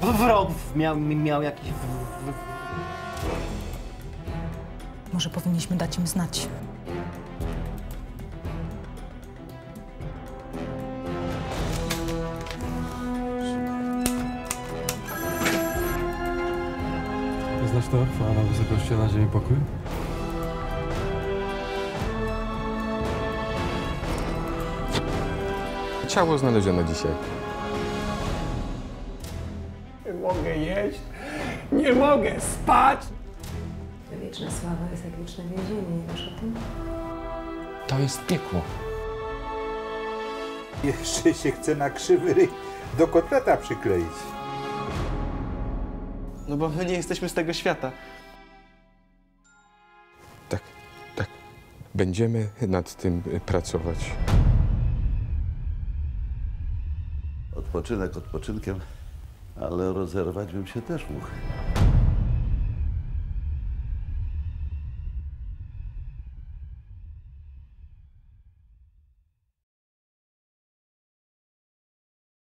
Wrog miał jakiś... Może powinniśmy dać im znać. Znasz to? Fala na wysokości, na ziemi pokój? Ciało znaleziono dzisiaj. Nie mogę jeść, nie mogę spać. Wieczna sława jest jak wieczne więzienie, nie wiesz o tym? To jest piekło. Jeszcze się chce na krzywy ryj do kotleta przykleić. No bo my nie jesteśmy z tego świata. Tak, tak. Będziemy nad tym pracować. Odpoczynek odpoczynkiem, ale rozerwać bym się też mógł.